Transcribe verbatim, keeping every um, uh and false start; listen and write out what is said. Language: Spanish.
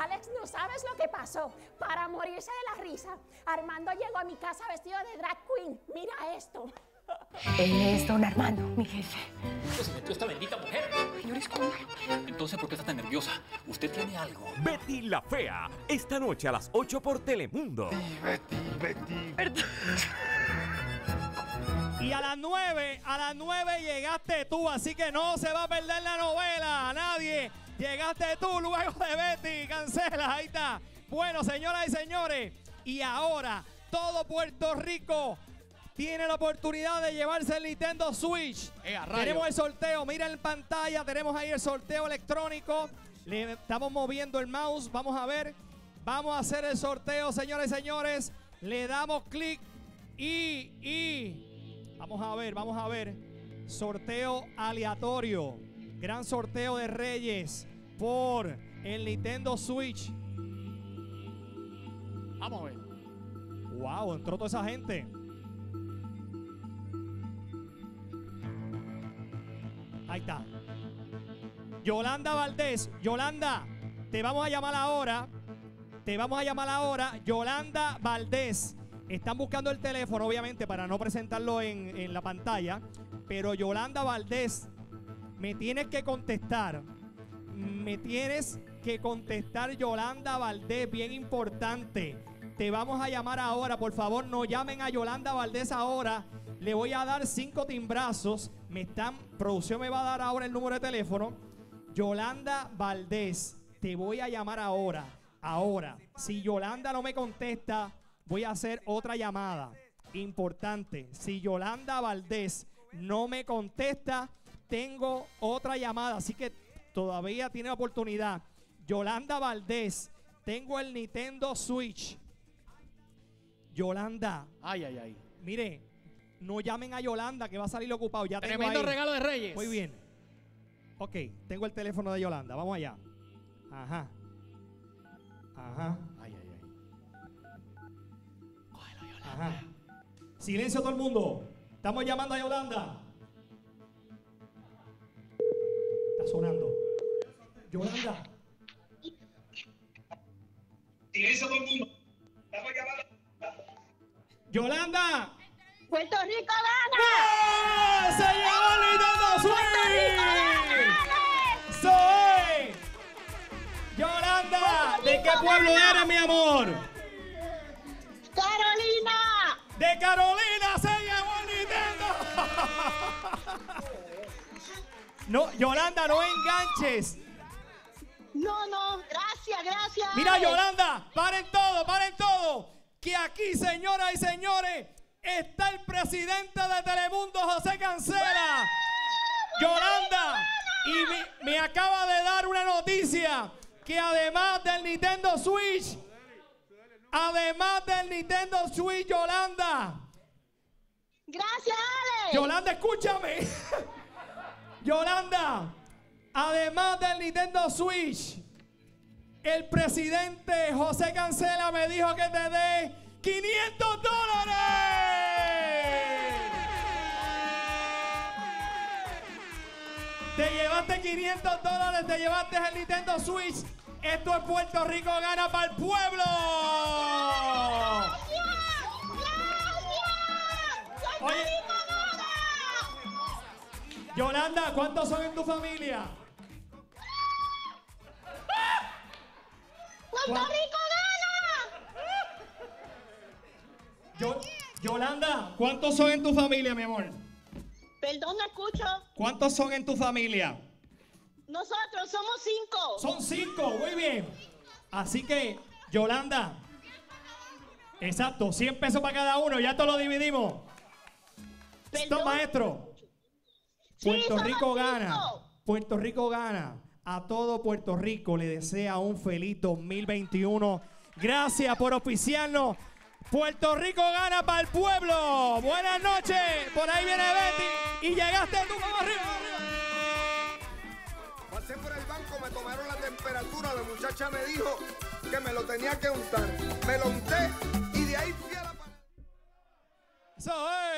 Alex, no sabes lo que pasó. Para morirse de la risa, Armando llegó a mi casa vestido de drag queen. Mira esto. Es don Armando, mi jefe. ¿Qué se metió esta bendita mujer? Señor, escúchame. Entonces, ¿por qué está tan nerviosa? ¿Usted tiene algo? Betty la Fea, esta noche a las ocho por Telemundo. Sí, Betty, Betty, Betty. Y a las nueve, a las nueve llegaste tú, así que no se va a perder la novela. Nadie, llegaste tú luego de Betty Cancela. Ahí está. Bueno, señoras y señores, y ahora todo Puerto Rico tiene la oportunidad de llevarse el Nintendo Switch. Ega, tenemos el sorteo, mira en pantalla, tenemos ahí el sorteo electrónico. Le estamos moviendo el mouse, vamos a ver. Vamos a hacer el sorteo, señoras y señores. Le damos clic y, y... Vamos a ver, vamos a ver. Sorteo aleatorio. Gran sorteo de Reyes por el Nintendo Switch. Vamos a ver. Wow, entró toda esa gente. Ahí está. Yolanda Valdés. Yolanda, te vamos a llamar ahora. Te vamos a llamar ahora. Yolanda Valdés. Están buscando el teléfono, obviamente, para no presentarlo en, en la pantalla. Pero Yolanda Valdés, me tienes que contestar. Me tienes que contestar, Yolanda Valdés. Bien importante. Te vamos a llamar ahora. Por favor, no llamen a Yolanda Valdés ahora. Le voy a dar cinco timbrazos. Me están, producción me va a dar ahora el número de teléfono. Yolanda Valdés, te voy a llamar ahora. Ahora. Si Yolanda no me contesta, voy a hacer otra llamada. Importante. Si Yolanda Valdés no me contesta, tengo otra llamada. Así que todavía tiene oportunidad. Yolanda Valdés, tengo el Nintendo Switch. Yolanda. Ay, ay, ay. Mire. No llamen a Yolanda, que va a salir ocupado. Ya tengo tremendo ahí regalo de Reyes. Muy bien. Ok, tengo el teléfono de Yolanda. Vamos allá. Ajá. Ajá. Ay, ay, ay. Cógelo, Yolanda. Ajá. Silencio todo el mundo. Estamos llamando a Yolanda. Está sonando. Yolanda. Silencio todo el mundo. Estamos llamando a Yolanda. ¡Yolanda! ¡Puerto Rico Gana! ¡No! ¡Se llevó el Nintendo Switch! ¡Soy Yolanda! ¿De qué pueblo eres, mi amor? ¡Carolina! ¡De Carolina se llevó el Nintendo! No, Yolanda, no enganches. No, no, gracias, gracias. Mira, Yolanda, paren todo, paren todo. Que aquí, señoras y señores, está el presidente de Telemundo, José Cancela. ¡Wow! Yolanda, y me, me acaba de dar una noticia que además del Nintendo Switch, además del Nintendo Switch, Yolanda. Gracias, Alex. Yolanda, escúchame. Yolanda, además del Nintendo Switch, el presidente José Cancela me dijo que te dé quinientos dólares. Te llevaste quinientos dólares, te llevaste el Nintendo Switch. Esto es Puerto Rico Gana para el pueblo. ¡Gracias! ¡Gracias! Oye, Yolanda, ¿cuántos son en tu familia? ¡Puerto Rico Gana! Yo, Yolanda, ¿cuántos son en tu familia, mi amor? Perdón, no escucho. ¿Cuántos son en tu familia? Nosotros somos cinco. Son cinco, muy bien. Así que, Yolanda, exacto, cien pesos para cada uno, ya te lo dividimos. Esto, maestro. Sí, Puerto Rico Gana. Cinco. Puerto Rico Gana. A todo Puerto Rico le desea un feliz dos mil veintiuno. Gracias por oficiarnos. Puerto Rico Gana para el pueblo. Buenas noches. Por ahí viene Betty. Y llegaste tú como arriba, arriba. Pasé por el banco, me tomaron la temperatura. La muchacha me dijo que me lo tenía que untar. Me lo unté y de ahí fui a la parada. Eso es.